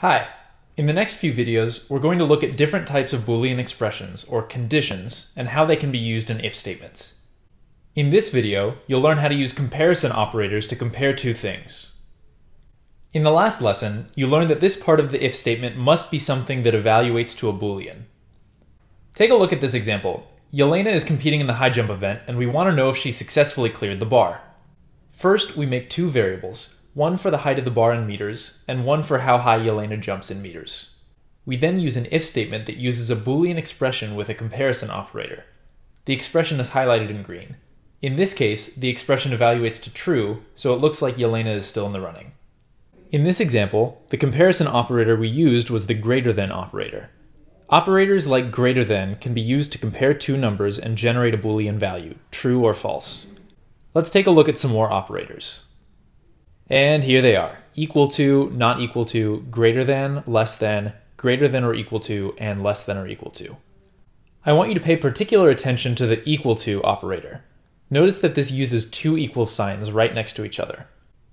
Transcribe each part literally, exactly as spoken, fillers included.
Hi, in the next few videos, we're going to look at different types of Boolean expressions, or conditions, and how they can be used in if statements. In this video, you'll learn how to use comparison operators to compare two things. In the last lesson, you learned that this part of the if statement must be something that evaluates to a Boolean. Take a look at this example. Yelena is competing in the high jump event, and we want to know if she successfully cleared the bar. First, we make two variables. One for the height of the bar in meters, and one for how high Yelena jumps in meters. We then use an if statement that uses a Boolean expression with a comparison operator. The expression is highlighted in green. In this case, the expression evaluates to true, so it looks like Yelena is still in the running. In this example, the comparison operator we used was the greater than operator. Operators like greater than can be used to compare two numbers and generate a Boolean value, true or false. Let's take a look at some more operators. And here they are, equal to, not equal to, greater than, less than, greater than or equal to, and less than or equal to. I want you to pay particular attention to the equal to operator. Notice that this uses two equals signs right next to each other.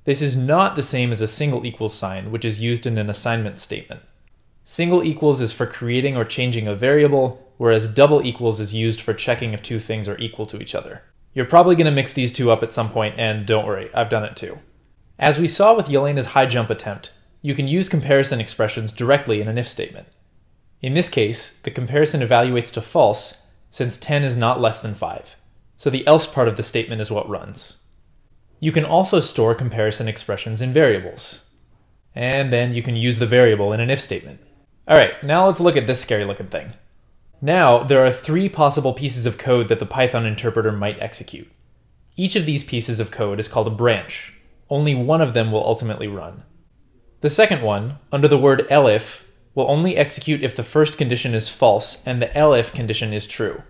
This is not the same as a single equals sign, which is used in an assignment statement. Single equals is for creating or changing a variable, whereas double equals is used for checking if two things are equal to each other. You're probably going to mix these two up at some point, and don't worry, I've done it too. As we saw with Yelena's high jump attempt, you can use comparison expressions directly in an if statement. In this case, the comparison evaluates to false, since ten is not less than five, so the else part of the statement is what runs. You can also store comparison expressions in variables, and then you can use the variable in an if statement. All right, now let's look at this scary looking thing. Now, there are three possible pieces of code that the Python interpreter might execute. Each of these pieces of code is called a branch. Only one of them will ultimately run. The second one, under the word elif, will only execute if the first condition is false and the elif condition is true.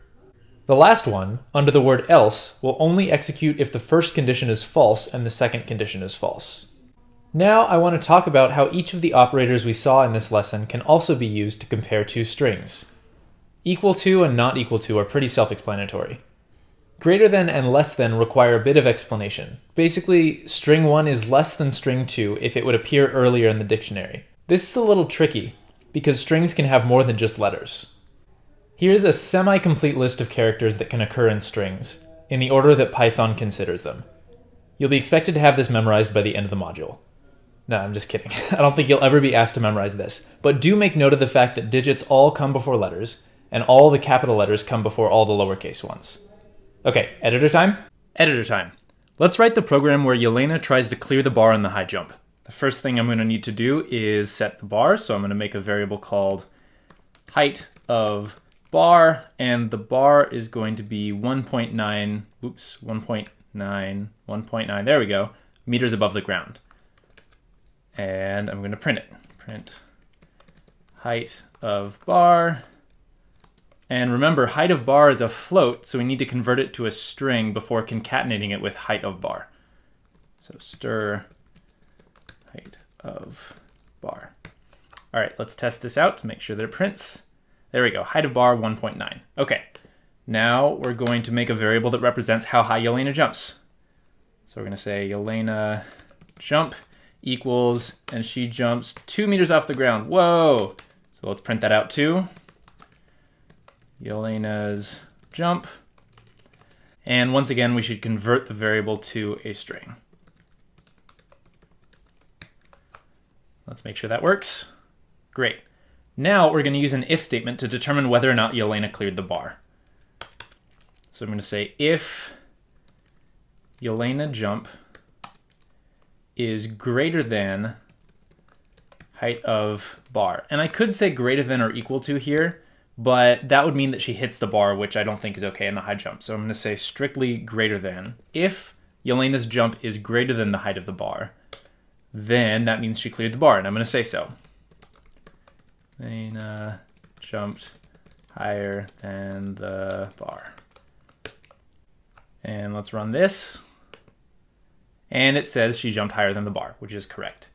The last one, under the word else, will only execute if the first condition is false and the second condition is false. Now I want to talk about how each of the operators we saw in this lesson can also be used to compare two strings. Equal to and not equal to are pretty self-explanatory. Greater than and less than require a bit of explanation. Basically, string one is less than string two if it would appear earlier in the dictionary. This is a little tricky, because strings can have more than just letters. Here's a semi-complete list of characters that can occur in strings, in the order that Python considers them. You'll be expected to have this memorized by the end of the module. No, I'm just kidding. I don't think you'll ever be asked to memorize this, but do make note of the fact that digits all come before letters, and all the capital letters come before all the lowercase ones. Okay, editor time? Editor time. Let's write the program where Yelena tries to clear the bar in the high jump. The first thing I'm going to need to do is set the bar, so I'm going to make a variable called height of bar, and the bar is going to be one point nine, oops, one point nine, one point nine, there we go, meters above the ground. And I'm going to print it. Print height of bar. And remember, height of bar is a float, so we need to convert it to a string before concatenating it with height of bar. So stir height of bar. All right, let's test this out to make sure that it prints. There we go, height of bar one point nine. Okay, now we're going to make a variable that represents how high Yelena jumps. So we're gonna say Yelena jump equals, and she jumps two meters off the ground. Whoa! So let's print that out too. Yelena's jump. And once again, we should convert the variable to a string. Let's make sure that works. Great. Now we're going to use an if statement to determine whether or not Yelena cleared the bar. So I'm going to say if Yelena jump is greater than height of bar. And I could say greater than or equal to here, but that would mean that she hits the bar, which I don't think is okay in the high jump. So I'm going to say strictly greater than. If Yelena's jump is greater than the height of the bar, then that means she cleared the bar, and I'm going to say so. Yelena jumped higher than the bar. And let's run this. And it says she jumped higher than the bar, which is correct.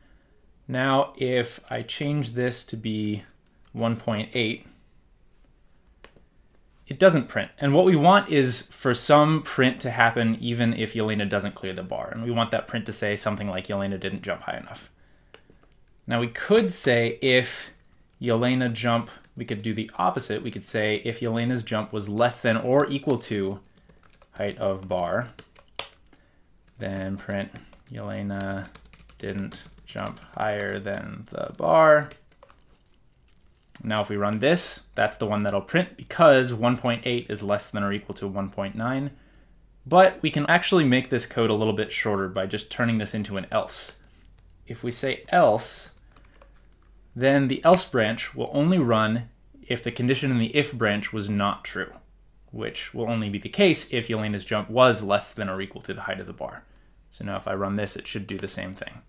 Now, if I change this to be one point eight, it doesn't print. And what we want is for some print to happen even if Yelena doesn't clear the bar. And we want that print to say something like Yelena didn't jump high enough. Now we could say if Yelena jump, we could do the opposite. We could say if Yelena's jump was less than or equal to height of bar, then print Yelena didn't jump higher than the bar. Now if we run this, that's the one that'll print because one point eight is less than or equal to one point nine. But we can actually make this code a little bit shorter by just turning this into an else. If we say else, then the else branch will only run if the condition in the if branch was not true, which will only be the case if Yelena's jump was less than or equal to the height of the bar. So now if I run this, it should do the same thing.